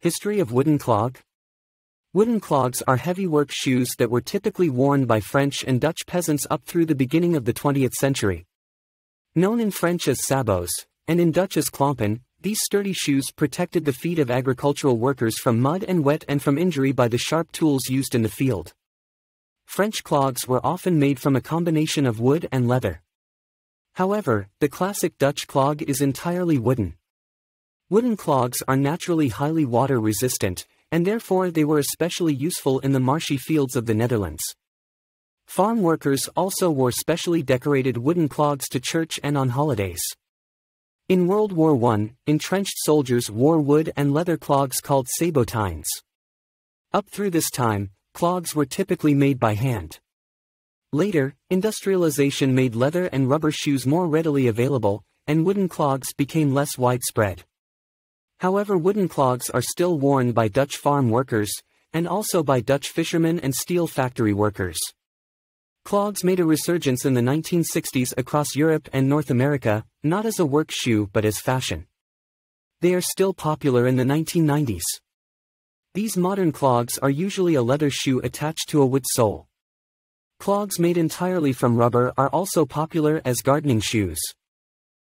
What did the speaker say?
History of wooden clog. Wooden clogs are heavy work shoes that were typically worn by French and Dutch peasants up through the beginning of the 20th century. Known in French as sabots, and in Dutch as klompen, these sturdy shoes protected the feet of agricultural workers from mud and wet and from injury by the sharp tools used in the field. French clogs were often made from a combination of wood and leather. However, the classic Dutch clog is entirely wooden. Wooden clogs are naturally highly water-resistant, and therefore they were especially useful in the marshy fields of the Netherlands. Farm workers also wore specially decorated wooden clogs to church and on holidays. In World War I, entrenched soldiers wore wood and leather clogs called sabotines. Up through this time, clogs were typically made by hand. Later, industrialization made leather and rubber shoes more readily available, and wooden clogs became less widespread. However, wooden clogs are still worn by Dutch farm workers, and also by Dutch fishermen and steel factory workers. Clogs made a resurgence in the 1960s across Europe and North America, not as a work shoe but as fashion. They are still popular in the 1990s. These modern clogs are usually a leather shoe attached to a wood sole. Clogs made entirely from rubber are also popular as gardening shoes.